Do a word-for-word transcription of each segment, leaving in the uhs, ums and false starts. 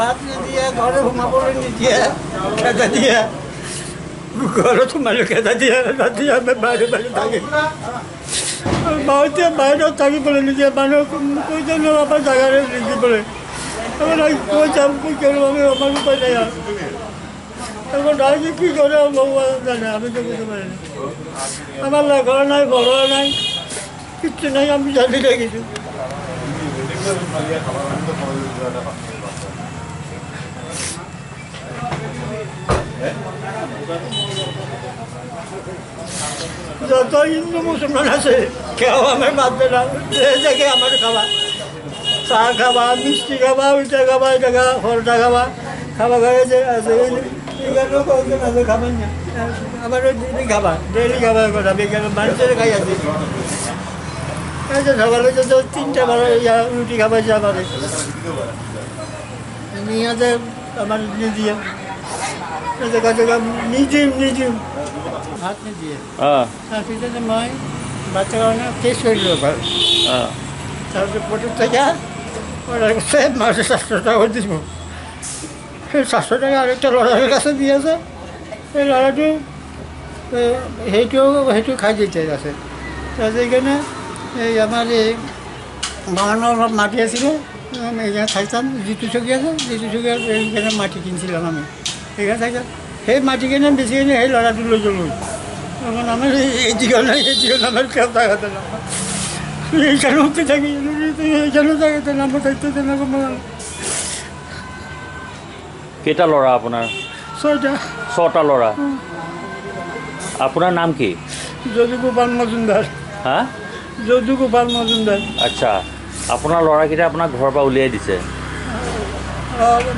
ভাত নিদিয়ে, ঘরে সোমাবলৈ নিদিয়ে, খেদা দিয়ে, ঘৰত সোমালে খেদা দিয়ে, ৰাতি আমি বাহিৰে বাহিৰে থাকি বহুতে বাহিৰত থাকিবলৈ নিদিয়ে, মানুহ কৈ জানো আমাৰ জাগাৰে নিদিবলৈ আমাৰ কৈ যাম কৈ কেনে আমি আমাৰ উপায় নাই আৰু তারপর ডাইজি কী করে ভগবান জানে, আমি তো বুঝতে পারি না। আমার ঘর নাই, ঘরও নাই, কিচ্ছু নাই, আমি জানি না কিছু। যত হিন্দু মুসলমান আছে কেউ আমার মারবে না, দেখে আমার খাওয়া চা খাবা, মিষ্টি খাবা, ওইটা খাবা, এটা খাওয়া, ফলটা খাবা, খাওয়া খাইছে আছে। বিজ্ঞানও কয়েকজন আছে খাবার না, আমারও ডেলি খাবার, ডেলি খাবার কথা বিজ্ঞান মানুষের খাই আছে। সকালে তো তিনটা বারে রুটি খাবার যা পারে নিয়ে আছে আমার দিয়ে নিজে নিজে ভাত নিদিয়ে। তারপরে মই বাচ্চা কারণে কেস করে দিল ঘর, তারপরে পটের থেকে ওরা মাসে সাতশো টাকা করে দিব। সেই সাতশো টাকা আরেকটা লড়ার কাছে দিয়েছে, সেই লড়াটি সেইটো সেইটো খাই দিতে আছে। সেইখানে এই আমার এই বাগানের অলপ মাটি আসলে এখানে থাকতাম, জিতু চকি আছে, জিতু চকি এইখানে মাটি কিনছিলাম আমি, এখানে থাকতাম। সেই মাটি কিনে বেশি কিনে সেই লড়াটি লৈ গ'লোঁ, তখন আমার এই জীবনে এই জীবন আমার কেউ থাকতে না, এইখানে উঠতে থাকি এইখানে থাকতে না, আমার থাকতে তেনেকৈ মন। কেটা লড়া আপনার? ছয়টা। ছটা লড়া। আপনার নাম কি? যদুগোপাল মজুমদার। হ্যাঁ, যদুগোপাল মজুমদার। আচ্ছা, আপনার লড়াকেইটা আপনার ঘরের পৰা উলিয়াই দিছে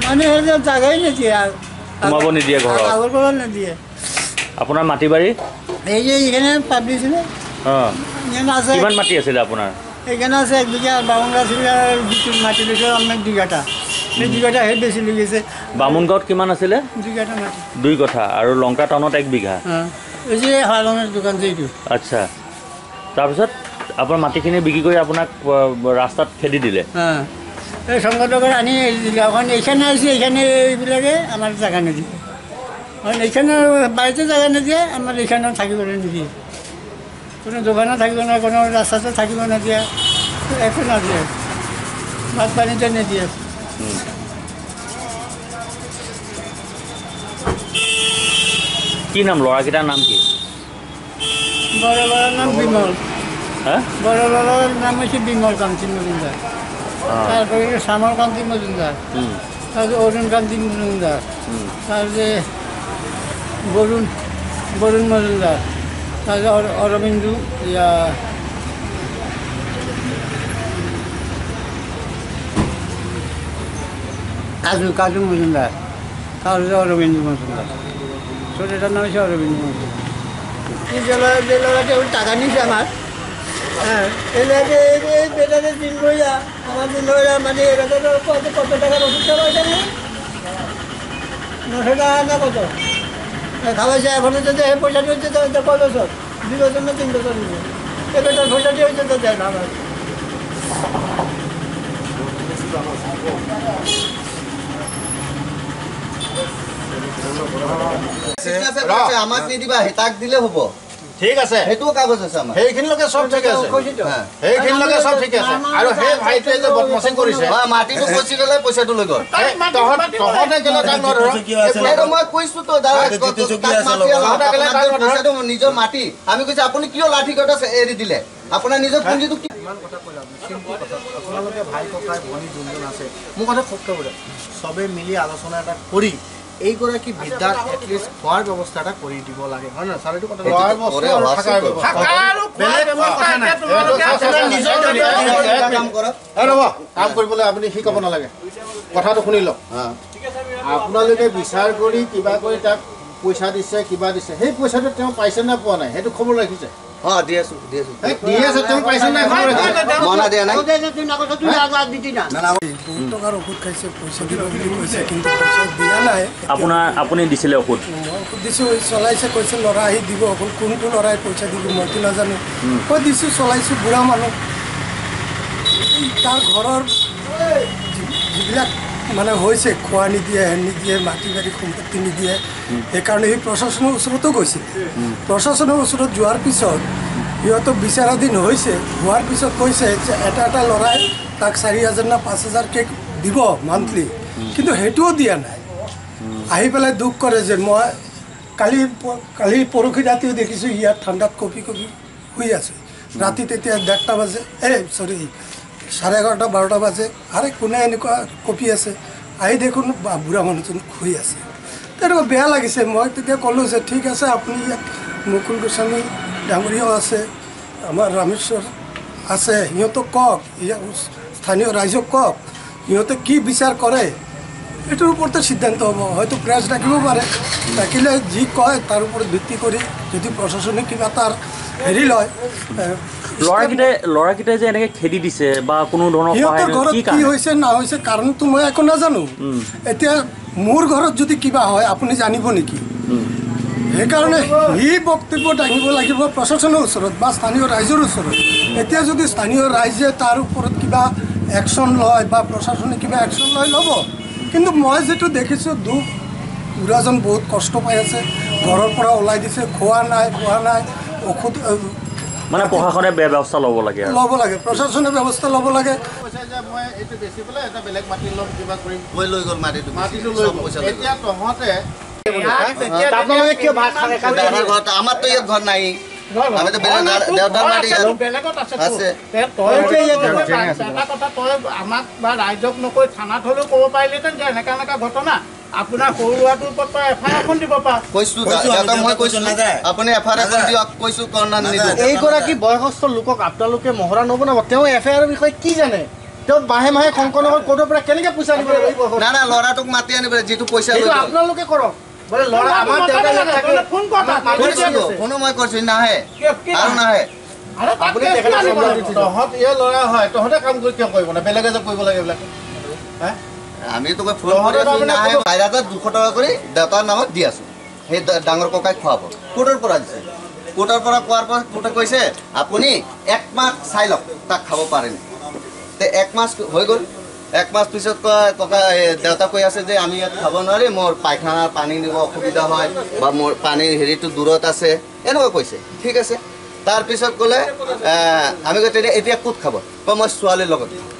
মানে জাগাই নিদিয়ে, সোমাব নিদিয়ে ঘর, আগর করব নিদিয়ে। আপনার মাটি বাড়ি এই যে এখানে পাবলিছিলে? হ্যাঁ। কিমান মাটি আছিলে আপনার? এখানে আছে এক বিঘা, বাউন্ডার ছিল মাটি দিছে অনেক বিঘাটা, দুইঘাটা হেড বেশি লৈ গৈছে। বামুণ গাঁৱত কিমান আছিলে? দুইঘাটা মাটি। দুই কথা আৰু লংকা টাউনত এক বিঘা। এই যে হালঙের দোকান যেইটো। আচ্ছা, তাৰপিছত আপোনাৰ মাটিখিনি বিক্ৰী কৰি আপোনাক ৰাস্তাত খেদি দিলে? হ্যাঁ, এই সংগঠকৰ আনি গাঁওখন এইখানে আছে, এইখানে এইবিলাকে আমাৰ জাগা নিদিয়ে, কাৰণ এইখানে বাৰীতে জাগা নিদিয়ে, আমাৰ এইখানে থাকিবলৈ নিদিয়ে, কোনো দোকানো থাকিব না, কোনো ৰাস্তাতে থাকিব নিদিয়ে, একো নিদিয়ে, ভাত পানীতে নিদিয়ে। কি নাম লড়াকেইটার নাম কি? বড় লড়ার নাম বিমল। হ্যাঁ, বড় লড়ার নাম হচ্ছে বিমল কান্তি মজুমদার, তারপরে শ্যামল কান্তি মজুমদার, তারপরে অরুণ কান্তি মজুমদার, তারপরে বরুণ বরুণ মজুমদার, তারপরে অরবিন্দু ইয়া কাজু কাজু মজুমদার, তারপরে অরবিন্দু মজুমদার, ছোটোটার নাম হচ্ছে অরবিন্দু মজুমদার। এই জেলার যে লড়াটা ওই টাকা নিয়েছে আমার, হ্যাঁ, এলাকে এই বেটাতে দিন কইয়া আমার দিন হইয়া মানে এটাতে কত কত টাকা ওষুধ খাওয়াইছে না, নশো টাকা না কত খাওয়াইছে। এখন যদি এই পয়সাটি হচ্ছে তো কয় বছর, দুই বছর না তিন বছর নিয়ে এই বেটার পয়সাটি হচ্ছে তো দেয় না আমার। আমাক নিদিবা, হেতাক দিলে হব, ঠিক আছে? সেইটো কাগজ আছে আমাৰ, সেইখিনিলৈকে সব ঠিক আছে, সেইখিনিলৈকে সব ঠিক আছে। আৰু সেই ভাইটোৱে যে বদমাচি কৰিছে, মাটিটো পচি গ'লে পইচাটো লৈ গ'ল, তহঁতে গ'লে তাক নধৰ। এইটো মই কৈছো তো, তহঁতে নিজৰ মাটি। আমি কৈছো আপুনি কিয় লাঠি কটা এৰি দিলে, আপোনাৰ নিজৰ পুঁজিটো কি? ইমান কথা কৈ লাভ নাই, চিম্পল কথা। আপোনালোকে ভাই ককাই ভনী যোনজন আছে, মোৰ কথা সত্য বোলে, চবে মিলি আলোচনা এটা কৰি এইগৰাকী বিদ্যাৰ এটলিষ্ট খোৱাৰ ব্যৱস্থা এটা কৰি দিব লাগে, হয় নহয় ছাৰ? এইটো কথা খোৱাৰ ব্যৱস্থা আৰু থাকাৰ ব্যৱস্থা, বেলেগ কথা নাই। আপোনালোকে নিজৰ নিজৰ কাম কৰক, আৰু কাম কৰিবলৈ আপুনি শিকাব নালাগে। কথাটো শুনি লওক, আপোনালোকে বিচাৰ কৰি কিবা কৰি তাক পইচা দিছে, কিবা দিছে, সেই পইচাটো তেওঁ পাইছে নে পোৱা নাই সেইটো খবৰ ৰাখিছে? হ্যাঁ, দিয়ে আছো দিয়ে আছো দিয়ে আছো তুমি পাইছো না? মনা দেয়া নাই, তুমি না কথা, তুমি আগলা দিতি না না টকার ওষুধ খাইছে, পয়সা দিব বুলি কৈছে, কিন্তু পয়সা দিয়া নাই। আপোনাৰ আপুনি দিছিলে ওষুধ? ওষুধ দিছো, চলাইছে, কৈছে লৰা আহি দিব ওষুধ। কোনটো লৰাই পয়সা দিব মই কি নাজানো, কৈ দিছো চলাইছো। বুঢ়া মানুহ, তাৰ ঘৰৰ যিবিলাক মানে হৈছে খোৱা নিদিয়ে, হেন নিদিয়ে, মাটি বাৰী সম্পত্তি নিদিয়ে। সেইকাৰণে সেই প্ৰশাসনৰ ওচৰতো গৈছিল। প্ৰশাসনৰ ওচৰত যোৱাৰ পিছত সিহঁতক বিচাৰাধীন হৈছে, হোৱাৰ পিছত কৈছে যে এটা এটা ল'ৰাই তাক চাৰি হাজাৰ না পাঁচ হাজাৰকৈ দিব মান্থলি, কিন্তু সেইটোও দিয়া নাই। আহি পেলাই দুখ কৰে যে মই কালি কালি পৰহি ৰাতিও দেখিছোঁ ইয়াত ঠাণ্ডাত কঁপি কঁপি শুই আছোঁ। ৰাতি তেতিয়া ডেৰটা বাজে, এই চৰি চাৰে এঘাৰটা বাৰটা বাজে, আৰে কোনে এনেকুৱা কঁপি আছে, আহি দেখোন বুঢ়া মানুহজন শুই আছে। তেনেকুৱা বেয়া লাগিছে। মই তেতিয়া ক'লোঁ যে ঠিক আছে, আপুনি ইয়াত মুকুল গোস্বামী ডাঙৰীয়াও আছে, আমাৰ ৰামেশ্বৰ আছে, সিহঁতক কওক, ইয়াৰ স্থানীয় ৰাইজক কওক, সিহঁতে কি বিচাৰ কৰে এইটোৰ ওপৰতে সিদ্ধান্ত হ'ব। হয়তো প্ৰেছ ডাকিব পাৰে, ডাকিলে যি কয় তাৰ ওপৰত ভিত্তি কৰি যদি প্ৰশাসনে কিবা তাৰ হেৰি লয়। ল'ৰাকেইটাই ল'ৰাকেইটাই যে এনেকৈ খেদি দিছে বা কোনো ধৰণৰ সিহঁতৰ ঘৰত কি হৈছে না হৈছে কাৰণটো মই একো নাজানো। এতিয়া মোৰ ঘৰত যদি কিবা হয় আপুনি জানিব নেকি? সেইকাৰণে সি বক্তব্য দাঙিব লাগিব প্ৰশাসনৰ ওচৰত বা স্থানীয় ৰাইজৰ ওচৰত। এতিয়া যদি স্থানীয় ৰাইজে তাৰ ওপৰত কিবা একশ্যন লয় বা প্ৰশাসনে কিবা একশ্যন লয় ল'ব, কিন্তু মই যিটো দেখিছোঁ দুখ, বুঢ়াজন বহুত কষ্ট পাই আছে, ঘৰৰ পৰা ওলাই দিছে, খোৱা নাই খোৱা নাই, ঔষধ মানে প্ৰশাসনে ব্যৱস্থা ল'ব লাগে ল'ব লাগে প্ৰশাসনে ব্যৱস্থা ল'ব লাগে। কৈছে যে মই এইটো বেছি পেলাই এটা বেলেগ মাটি ল'ম, কিবা কৰিম, গৈ লৈ গ'ল মাটিটো, মাটিটো লৈ পইচা। এতিয়া তহঁতে আপোনালোকে কিয় ভাত খালে? আমাৰতো ইয়াত ঘৰ নাই, আমি তো বেলেগ দেউতাৰ মাটি আছে। এটা কথা তই আমাক বা ৰাইজক নকৈ থানাত হ'লেও ক'ব পাৰিলেহেঁতেন যে এনেকুৱা এনেকুৱা ঘটনা, আপোনাৰ সৰু ল'ৰাটোৰ ওপৰত এফ আই আৰ এখন দিব পাৰ। কৈছোঁ মই কৈছোঁ আপুনি এফ আই আৰ এখন দিয়ক, কৈছোঁ কৰ্ণান নিদিয়ে। এইগৰাকী বয়সস্থ লোকক আপোনালোকে মহৰা নবনাব। তেওঁ এফ আই আৰৰ বিষয়ে কি জানে? তেওঁ মাহে মাহে শংকৰনগৰ ক'ৰ্টৰ পৰা কেনেকৈ পইচা আনিব লাগিব? না না, ল'ৰাটোক মাতি আনিব, যিটো পইচা আপোনালোকে কৰক। কোনো মই কৰিছোঁ নাহে আৰু নাহে। তহঁত এই ল'ৰা হয়, তহঁতে কাম কৰি কিয় কৰিব না? বেলেগে যে কৰিব লাগে এইবিলাক। আমিতো বাইৰাজত দুশ টকা কৰি দেউতাৰ নামত দি আছোঁ, সেই ডাঙৰ ককাই খুৱাব। কোৰ্টৰ পৰা দিছে, কোৰ্টৰ পৰা কোৱাৰ পৰা কোৰ্টে কৈছে আপুনি একমাহ চাই লওক তাক খাব পাৰে নি। তে একমাহ হৈ গ'ল, একমাহ পিছত কয় ককা দেউতা কৈ আছে যে আমি ইয়াত খাব নোৱাৰিম, মোৰ পায়খানাৰ পানী নিব অসুবিধা হয় বা মোৰ পানীৰ হেৰিটো দূৰত আছে, এনেকুৱা কৈছে। ঠিক আছে, তাৰপিছত ক'লে আমি কয় তেতিয়া এতিয়া ক'ত খাব? কয় মই ছোৱালীৰ লগত।